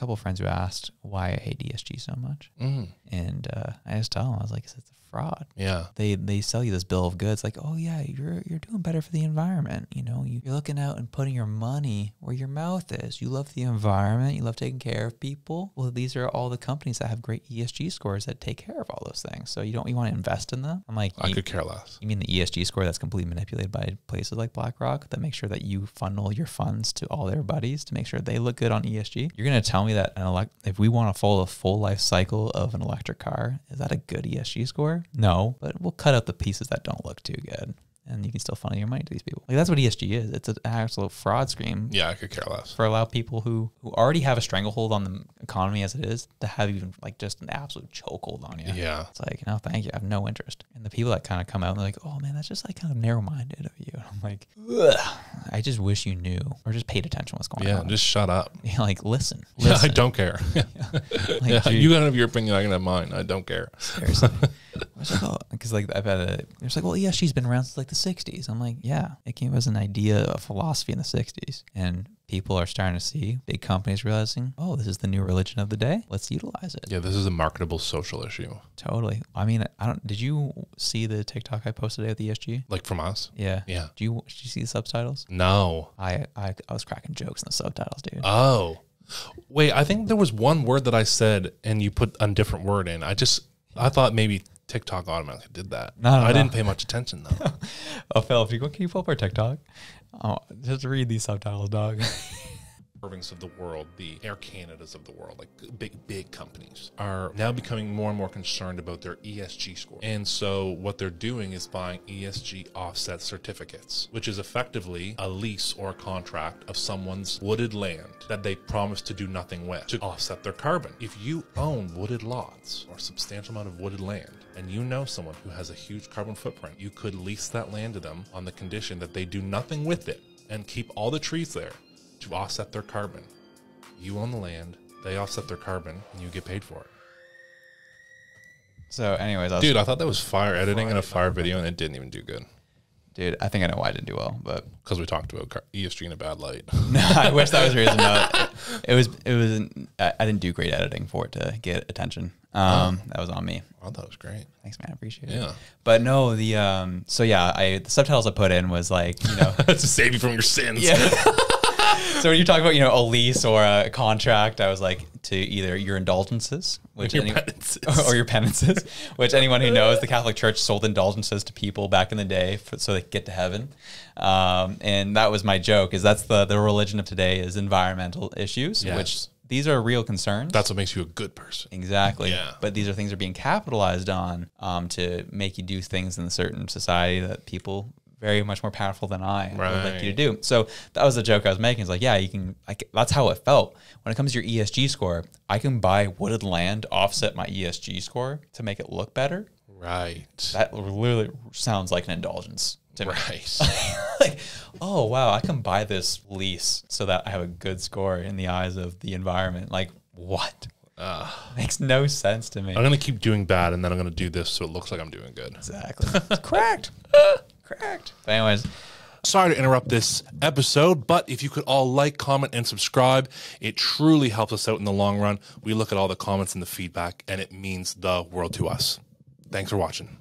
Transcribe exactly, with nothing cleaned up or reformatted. couple of friends who asked why I hate E S G so much. Mm. And uh, I just tell them, I was like, it's a fraud. Yeah. They they sell you this bill of goods like, oh yeah, you're you're doing better for the environment. You know, you're looking out and putting your money where your mouth is. You love the environment. You love taking care of people. Well, these are all the companies that have great E S G scores that take care of all those things. So you don't you want to invest in them? I'm like, I could care less. You mean the E S G score that's completely manipulated by places like BlackRock that make sure that you funnel your funds to all their buddies to make sure they look good on E S G? You're going to tell me that an elect if we want to follow the full life cycle of an electric car, is that a good E S G score? No, but we'll cut out the pieces that don't look too good, and you can still funnel your money to these people. Like, that's what E S G is. It's an absolute fraud scheme. Yeah, I could care less. For allow people who, who already have a stranglehold on the economy as it is to have even like just an absolute chokehold on you. Yeah. It's like, no, thank you. I have no interest. And the people that kind of come out and they're like, oh man, that's just like kind of narrow-minded of you. And I'm like, ugh, I just wish you knew or just paid attention to what's going yeah, on. Yeah, just shut up. Yeah, like, listen. listen. Yeah, I don't care. Yeah. Like, yeah, you gotta have your opinion. I can have mine. I don't care. Seriously. Because like, I've had a, it's like, well, yeah, she's been around since like the sixties. I'm like, yeah, it came as an idea of philosophy in the sixties. And people are starting to see big companies realizing, oh, this is the new religion of the day. Let's utilize it. Yeah, this is a marketable social issue. Totally. I mean, I don't, did you see the TikTok I posted today with E S G? Like from us? Yeah. Yeah. Do you, did you see the subtitles? No. I, I, I was cracking jokes in the subtitles, dude. Oh. Wait, I think there was one word that I said and you put a different word in. I just, I thought maybe TikTok automatically did that. No, no, I no. didn't pay much attention though. Oh, Phil, if you go, can you pull up our TikTok? Oh, just read these subtitles, dog. Irvings of the world, the Air Canadas of the world, like big, big companies are now becoming more and more concerned about their E S G score. And so what they're doing is buying E S G offset certificates, which is effectively a lease or a contract of someone's wooded land that they promise to do nothing with to offset their carbon. If you own wooded lots or a substantial amount of wooded land, and you know someone who has a huge carbon footprint, you could lease that land to them on the condition that they do nothing with it and keep all the trees there to offset their carbon. You own the land, they offset their carbon, and you get paid for it. So anyways, I was dude, I thought that was fire editing in a fire video, and it didn't even do good. Dude, I think I know why I didn't do well, but because we talked about E S G in a bad light. No, I wish that was the reason. No, it, it was. It was. I didn't do great editing for it to get attention. Um, oh. That was on me. I thought it was great. Thanks, man. I appreciate it. Yeah. But no, the um. So yeah, I the subtitles I put in was like, you know, to save you from your sins. Yeah. So when you talk about, you know, a lease or a contract, I was like, to either your indulgences, which your any, or your penances, which anyone who knows the Catholic Church sold indulgences to people back in the day for, so they could get to heaven. Um, and that was my joke, is that's the, the religion of today is environmental issues, yes. Which these are real concerns. That's what makes you a good person. Exactly. Yeah. But these are things that are being capitalized on um, to make you do things in a certain society that people very much more powerful than I right. would like you to do. So that was the joke I was making. It's like, yeah, you can, I can, that's how it felt. When it comes to your E S G score, I can buy wooded land, offset my E S G score to make it look better. Right. That literally sounds like an indulgence to me. Right. Like, oh, wow, I can buy this lease so that I have a good score in the eyes of the environment. Like, what? Uh, Makes no sense to me. I'm going to keep doing bad, and then I'm going to do this so it looks like I'm doing good. Exactly. It's correct. Correct. But anyways, sorry to interrupt this episode, but if you could all like, comment, and subscribe, it truly helps us out in the long run. We look at all the comments and the feedback, and it means the world to us. Thanks for watching.